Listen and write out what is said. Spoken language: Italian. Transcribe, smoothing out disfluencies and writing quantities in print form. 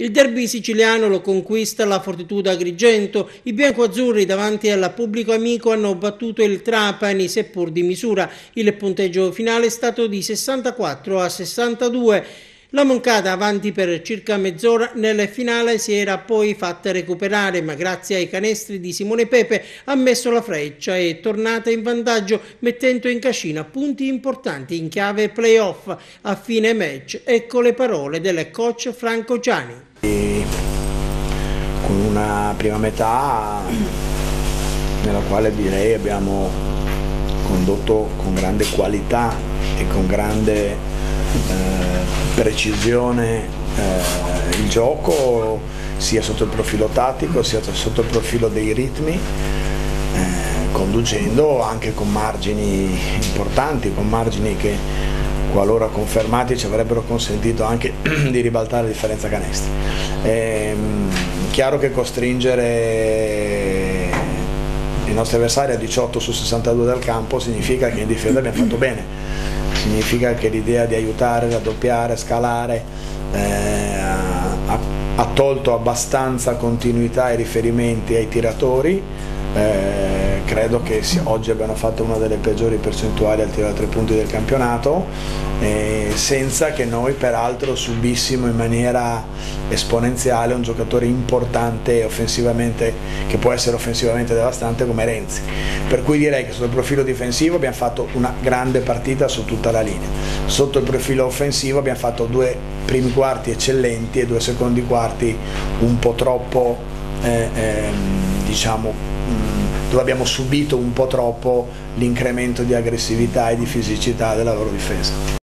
Il derby siciliano lo conquista la Fortitudo Agrigento. I biancoazzurri davanti al pubblico amico hanno battuto il Trapani, seppur di misura. Il punteggio finale è stato di 64-62. La Moncada avanti per circa mezz'ora, nel finale si era poi fatta recuperare, ma grazie ai canestri di Simone Pepe ha messo la freccia e è tornata in vantaggio, mettendo in cascina punti importanti in chiave playoff. A fine match, ecco le parole del coach Franco Gianni. Con una prima metà nella quale direi abbiamo condotto con grande qualità e con grande precisione il gioco, sia sotto il profilo tattico sia sotto il profilo dei ritmi, conducendo anche con margini importanti, con margini che qualora confermati ci avrebbero consentito anche di ribaltare la differenza canestri. Chiaro che costringere i nostri avversari a 18 su 62 dal campo significa che in difesa abbiamo fatto bene. Significa che l'idea di aiutare, raddoppiare, scalare ha tolto abbastanza continuità e riferimenti ai tiratori. Credo che oggi abbiano fatto una delle peggiori percentuali al tiro da tre punti del campionato, senza che noi peraltro subissimo in maniera esponenziale un giocatore importante offensivamente, che può essere offensivamente devastante come Renzi. Per cui direi che sotto il profilo difensivo abbiamo fatto una grande partita su tutta la linea. Sotto il profilo offensivo abbiamo fatto due primi quarti eccellenti e due secondi quarti un po' troppo, dove abbiamo subito un po' troppo l'incremento di aggressività e di fisicità della loro difesa.